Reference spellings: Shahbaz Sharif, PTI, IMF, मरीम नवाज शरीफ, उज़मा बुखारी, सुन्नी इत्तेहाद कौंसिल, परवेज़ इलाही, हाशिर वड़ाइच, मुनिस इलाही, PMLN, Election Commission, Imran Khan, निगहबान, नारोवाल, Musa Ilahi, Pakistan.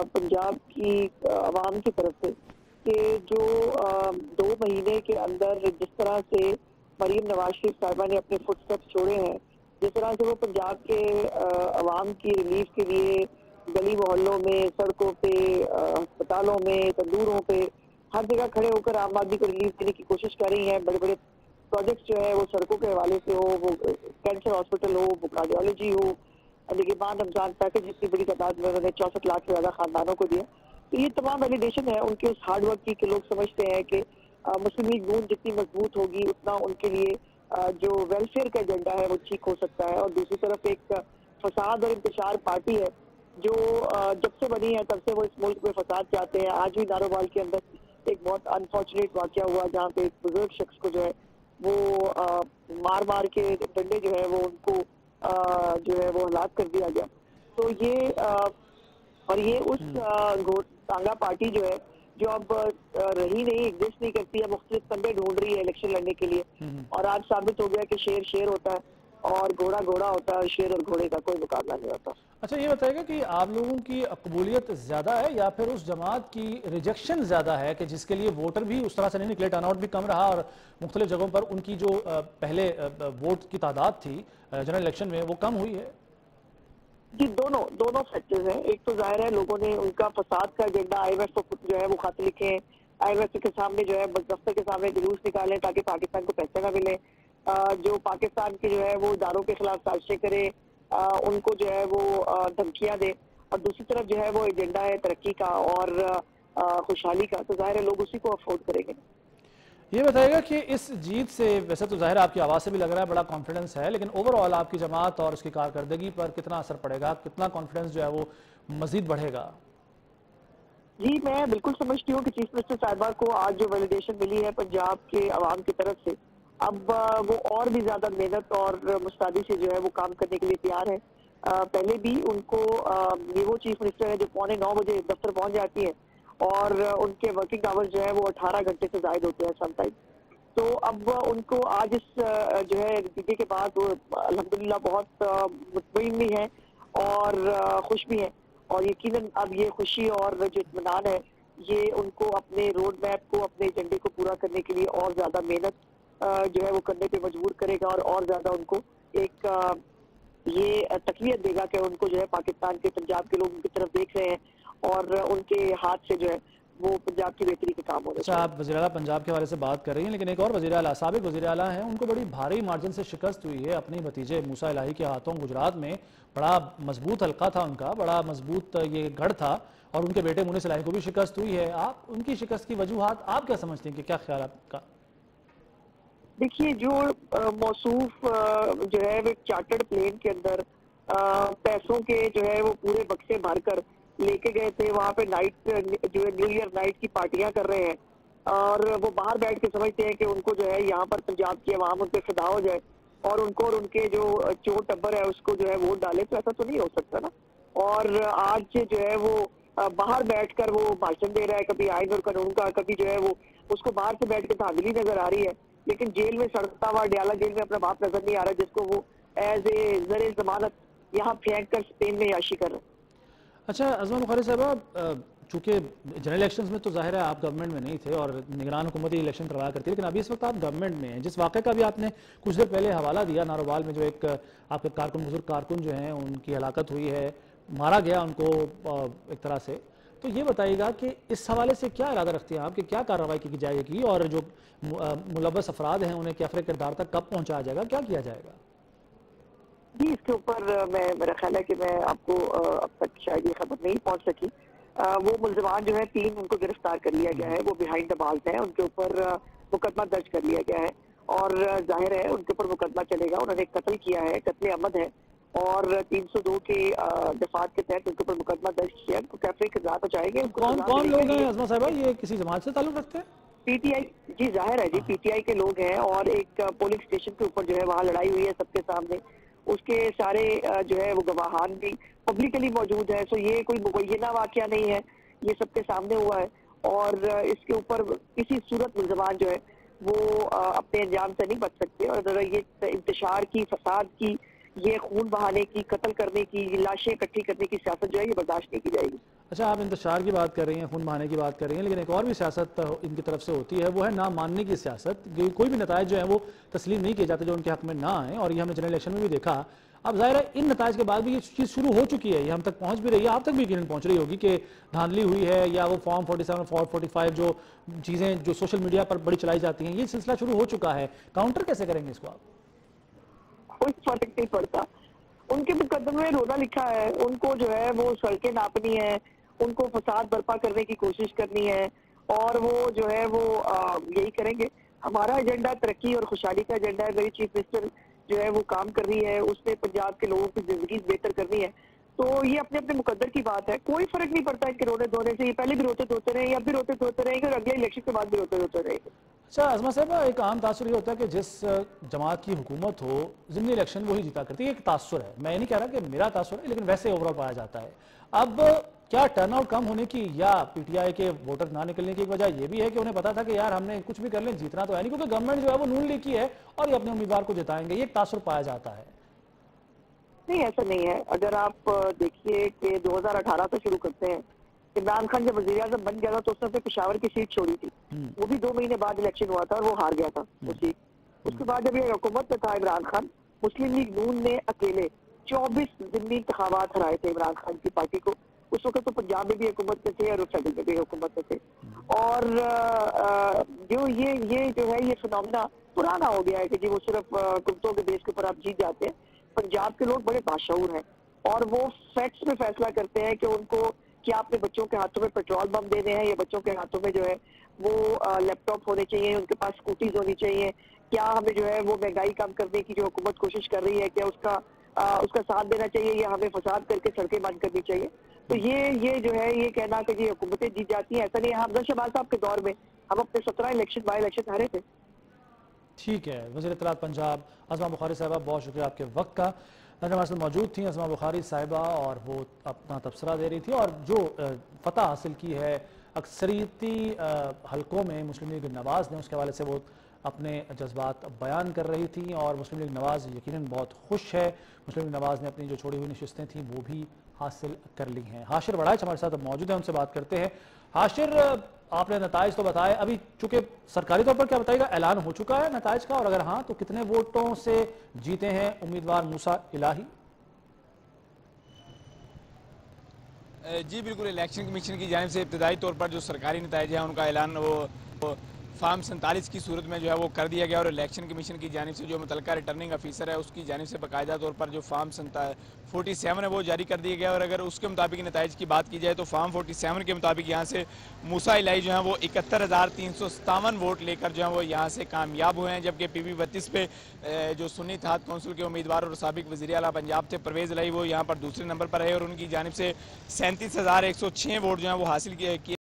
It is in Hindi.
पंजाब की आवाम की तरफ से कि जो 2 महीने के अंदर जिस तरह से मरीम नवाज शरीफ साहिबा ने अपने फुटस्टेप्स छोड़े हैं, जिस तरह से वो पंजाब के आवाम की रिलीफ के लिए गली मोहल्लों में, सड़कों पे, अस्पतालों में, तंदूरों पे, हर जगह खड़े होकर आम आदमी को रिलीफ देने की कोशिश कर रही हैं। बड़े बड़े प्रोजेक्ट्स जो है वो सड़कों के हवाले से हो, वो कैंसर हॉस्पिटल हो, वो कार्डियोलॉजी हो, निगहबान रमजान पैकेज जिसकी बड़ी तादाद में उन्होंने 64 लाख से ज़्यादा खानदानों को दिया। तो ये तमाम वैलिडेशन है उनके उस हार्डवर्क की कि लोग समझते हैं कि मुस्लिम लीग नून जितनी मजबूत होगी उतना उनके लिए जो वेलफेयर का एजेंडा है वो ठीक हो सकता है। और दूसरी तरफ एक फसाद और इंतशार पार्टी है जो जब से बनी है तब से वो इस मुल्क में फसाद चाहते हैं। आज भी नारोवाल के अंदर एक बहुत अनफॉर्चुनेट वाक़या हुआ जहाँ पे एक बुजुर्ग शख्स को जो है वो मार मार के डंडे जो है वो उनको जो है वो हलाक कर दिया गया। तो ये और ये उस घोटांगा पार्टी जो है जो अब रही नहीं, एग्जिस्ट नहीं करती है, मुख्तलिफ पंदे ढूंढ रही है इलेक्शन लड़ने के लिए। और आज साबित हो गया कि शेर शेर होता है और घोड़ा घोड़ा होता है, शेर और घोड़े का कोई मुकाबला नहीं होता। अच्छा, ये बताएगा कि आप लोगों की कबूलियत ज़्यादा है या फिर उस जमात की रिजेक्शन ज़्यादा है कि जिसके लिए वोटर भी उस तरह से नहीं निकले, टर्नआउट भी कम रहा और मुख्तलिफ जगहों पर उनकी जो पहले वोट की तादाद थी जनरल इलेक्शन में वो कम हुई है? जी, दोनों फैक्टर्स हैं। एक तो जाहिर है लोगों ने उनका फसाद का एजेंडा, IMF को जो है वो खत लिखे, IMF के सामने जो है दफ्तर के सामने जुलूस निकालें ताकि पाकिस्तान को पैसे ना मिले, जो पाकिस्तान के जो है वो इदारों के खिलाफ साजिशें करे, उनको जो है वो धमकियां दे। और दूसरी तरफ जो है वो एजेंडा है तरक्की का और खुशहाली का, तो जाहिर है लोग उसी को अफोर्ड करेंगे। ये बताएगा कि इस जीत से वैसे तो जाहिर आपकी आवाज़ से भी लग रहा है बड़ा कॉन्फिडेंस है, लेकिन ओवरऑल आपकी जमात और उसकी कारकर्दगी पर कितना असर पड़ेगा, कितना कॉन्फिडेंस जो है वो मजीद बढ़ेगा? जी, मैं बिल्कुल समझती हूँ कि चीफ मिनिस्टर साहिबा को आज जो वैलिडेशन मिली है पंजाब के आवाम की तरफ से, अब वो और भी ज़्यादा मेहनत और मुस्तैदी से जो है वो काम करने के लिए तैयार है। पहले भी उनको ये वो चीफ मिनिस्टर है जो 9:15 बजे दफ्तर पहुंच जाती है और उनके वर्किंग आवर्स जो है वो 18 घंटे से ज़ायद होते हैं समटाइम। तो अब उनको आज इस जो है नतीजे के बाद वो अल्हम्दुलिल्लाह बहुत मुतमईन भी हैं और खुश भी हैं। और यकीनन अब ये खुशी और जो इत्मीनान है ये उनको अपने रोड मैप को, अपने एजेंडे को पूरा करने के लिए और ज़्यादा मेहनत जो है वो करने पे मजबूर करेगा और ज़्यादा उनको एक ये तकवीयत देगा कि उनको जो है पाकिस्तान के, पंजाब के लोग उनकी तरफ देख रहे हैं और उनके हाथ से जो है वो पंजाब की बेहतरी के काम हो रहे हैं। आप वज़ीर आला पंजाब के हवाले से बात कर रही हैं, लेकिन एक और वज़ीर आला, साबिक़ वज़ीर आला हैं, उनको बड़ी भारी मार्जिन से शिकस्त हुई है अपने भतीजे मूसा इलाही के हाथों गुजरात में। बड़ा मजबूत हल्का था उनका, बड़ा मजबूत ये गढ़ था और उनके बेटे मुनिस इलाही को भी शिकस्त हुई है। आप उनकी शिकस्त की वजूहत आप क्या समझते हैं कि क्या ख्याल आपका? देखिए, जो मौसूफ जो है वो चार्टर्ड प्लेन के अंदर पैसों के जो है वो पूरे बक्से भरकर लेके गए थे, वहाँ पे नाइट जो है न्यू ईयर नाइट की पार्टियां कर रहे हैं और वो बाहर बैठ के समझते हैं कि उनको जो है यहाँ पर पंजाब की आवाम उन पर फिदा हो जाए और उनके जो चोर टब्बर है उसको जो है वोट डाले, तो ऐसा तो नहीं हो सकता ना। और आज जो है वो बाहर बैठ कर वो भाषण दे रहा है, कभी आइन और कानून का, कभी जो है वो उसको बाहर से बैठ के धांधली नजर आ रही है, लेकिन जेल में सड़ता हुआ डियाला जेल में अपना बाप नजर नहीं आ रहा जिसको वो एज ए जर जमानत यहाँ फेंक कर स्पेन में याशी कर रहे हैं। अच्छा, उज़मा बुखारी साहबा, चूँकि जनरल इलेक्शंस में तो जाहिर है आप गवर्नमेंट में नहीं थे और निगरान हुकूमत इलेक्शन करवा करती है, लेकिन अभी इस वक्त आप गवर्नमेंट में हैं। जिस वाक़े का भी आपने कुछ देर पहले हवाला दिया, नारोवाल में जो एक आपके कारकुन, बुजुर्ग कारकुन जो हैं उनकी हलाकत हुई है, मारा गया उनको एक तरह से, तो ये बताइएगा कि इस हवाले से क्या इरादा रखते हैं आप कि क्या कार्रवाई की जाएगी और जो मुलव्वस अफराद हैं उन्हें कैफरे किरदार तक कब पहुंचाया जाएगा, क्या किया जाएगा? जी, इसके ऊपर मेरा ख्याल है कि मैं आपको अब तक शायद ये खबर नहीं पहुंच सकी। वो मुलजमान जो है 3 उनको गिरफ्तार कर लिया गया है, वो बिहाइंड द बाल्स हैं, उनके ऊपर मुकदमा दर्ज कर लिया गया है और जाहिर है उनके ऊपर मुकदमा चलेगा। उन्होंने कत्ल किया है, कत्ल अमद है और 302 के दफात के तहत उनके ऊपर मुकदमा दर्ज किया है, उनको कैफे किरदार पहुँचाएंगे। कौन लोग हैं उज़मा साहिबा, ये किसी जमात से ताल्लुक रखते हैं? PTI, जी जाहिर है जी, PTI के लोग हैं और एक पोलिंग स्टेशन के ऊपर जो है वहाँ लड़ाई हुई है सबके सामने, उसके सारे जो है वो गवाहान भी पब्लिकली मौजूद है। सो ये कोई मुबैना वाक़या नहीं है, ये सबके सामने हुआ है और इसके ऊपर किसी सूरत मुलजमान जो है वो अपने अंजाम से नहीं बच सकते। और ये इंतशार की, फसाद की, ये खून बहाने की, कत्ल करने की, लाशें इकट्ठी करने की सियासत जो है ये बर्दाश्त नहीं की जाएगी। अच्छा, आप इंतशार की बात कर रही हैं, खून बहाने की बात कर रही हैं, लेकिन एक और भी सियासत इनकी तरफ से होती है, वो है ना मानने की सियासत। कोई भी नतायज जो है वो तस्लीम नहीं किए जाते जो उनके हक में ना आए, और ये हमने जनरल इलेक्शन में भी देखा। अब जाहिर है इन नताज के बाद भी ये चीज़ शुरू हो चुकी है, ये हम तक पहुंच भी रही है, आप तक भी यकीन पहुंच रही होगी कि धांधली हुई है, या वो फॉर्म 47 फॉर्म 45 जो चीज़ें जो सोशल मीडिया पर बड़ी चलाई जाती हैं, ये सिलसिला शुरू हो चुका है। काउंटर कैसे करेंगे इसको आप? कोई फर्क नहीं पड़ता, उनके मुकदमे में रोना लिखा है, उनको जो है वो सड़कें नापनी है, उनको फसाद बर्पा करने की कोशिश करनी है, और वो जो है वो यही करेंगे। हमारा एजेंडा तरक्की और खुशहाली का एजेंडा है। मेरी चीफ मिनिस्टर जो है वो काम कर रही है, उसने पंजाब के लोगों की जिंदगी बेहतर करनी है, तो ये अपने अपने मुकद्दर की बात है। कोई फर्क नहीं पड़ता इनके रोने धोने से, ये पहले भी रोते धोते रहे, अब भी रोते धोते रहेंगे, और अगले इलेक्शन के बाद भी रोते धोते रहेंगे। अच्छा अज़मा साहब, एक आम तासुर ये होता है कि जिस जमात की हुकूमत हो, जिमनी इलेक्शन वही जीता करती है, एक तासुर है। मैं नहीं कह रहा कि मेरा तासुर है, लेकिन वैसे ओवरऑल पाया जाता है। अब क्या टर्नआउट कम होने की या पीटीआई के वोटर ना निकलने की वजह यह भी है कि उन्हें पता था कि यार हमने कुछ भी कर लें, जीतना तो है नहीं, क्योंकि गवर्नमेंट जो है वो नून लीग की है और ये अपने उम्मीदवार को जिताएंगे, ये तासुर पाया जाता है? नहीं, ऐसा नहीं है। अगर आप देखिए कि 2018 से शुरू करते हैं, इमरान खान जब वजीर आजम बन गया था तो उसने अपने पेशावर की सीट छोड़ी थी, वो भी 2 महीने बाद इलेक्शन हुआ था और वो हार गया था वो सीट। उसके बाद जब ये हुकूमत में था इमरान खान, मुस्लिम लीग नून ने अकेले 24 जिमनी इंतखाबात हराए थे इमरान खान की पार्टी को। उस वक्त तो पंजाब में भी हुकूमत में थे और सेंटर में भी हुकूमत में थे, और जो ये जो है ये फिनोमेना पुराना हो गया है कि जी वो सिर्फ कुर्तों के बेस के ऊपर आप जीत जाते हैं। पंजाब के लोग बड़े बाशऊर हैं और वो फैक्ट्स में फैसला करते हैं कि उनको क्या अपने बच्चों के हाथों में पेट्रोल बम देने हैं, या बच्चों के हाथों में जो है वो लैपटॉप होने चाहिए, उनके पास स्कूटीज होनी चाहिए, क्या हमें जो है वो महंगाई कम करने की जो हुकूमत कोशिश कर रही है क्या उसका साथ देना चाहिए, या हमें फसाद करके सड़कें बंद करनी चाहिए। तो ये जो है ये कहना कि जी हुकूमतें जीत जाती हैं, ऐसा नहीं है। हम शहबाज साहब के दौर में हम अपने 17 इलेक्शन बाई इलेक्शन हारे थे। ठीक है, वज़ीर इत्तला पंजाब अज़मा बुखारी साहिबा, बहुत शुक्रिया आपके वक्त का। हमारे साथ मौजूद थी अज़मा बुखारी साहिबा और वो अपना तबसरा दे रही थी, और जो फतह हासिल की है अक्सरीती हलकों में मुस्लिम लीग नवाज़ ने, उसके हवाले से वो अपने जज्बात बयान कर रही थी। और मुस्लिम लीग नवाज़ यकीनन बहुत खुश है, मुस्लिम लीग नवाज़ ने अपनी जो छोड़ी हुई नशिस्तें थी वो भी हासिल कर ली हैं। हाशिर वड़ाइच हमारे साथ मौजूद है, उनसे बात करते हैं। हाशिर, आपने नताइज तो बताए, अभी चूंकि सरकारी तौर पर क्या बताइएगा, ऐलान हो चुका है नताइज का, और अगर हाँ तो कितने वोटों से जीते हैं उम्मीदवार मूसा इलाही? जी बिल्कुल, इलेक्शन कमीशन की जानिब से इब्तदाई तौर पर जो सरकारी नताइज हैं उनका ऐलान वो फार्म 47 की सूरत में जो है वो कर दिया गया, और इलेक्शन कमीशन की जानिब से जो मुतलका रिटर्निंग ऑफिसर है उसकी जानिब से बाकायदा तौर पर जो फार्म 47 है वो जारी कर दिया गया। और अगर उसके मुताबिक नताइज की बात की जाए तो फार्म 47 के मुताबिक यहाँ से मूसा इलाही जो है वो 71,357 वोट लेकर जो है वो यहाँ से कामयाब हुए हैं, जबकि PB 32 पे जो सुन्नी इत्तेहाद कौंसिल के उम्मीदवार और सबक वज़ीर आला पंजाब थे परवेज़ इलाही, वो यहाँ पर दूसरे नंबर पर रहे और उनकी जानिब से 37,106 वोट जो है वो हासिल किए।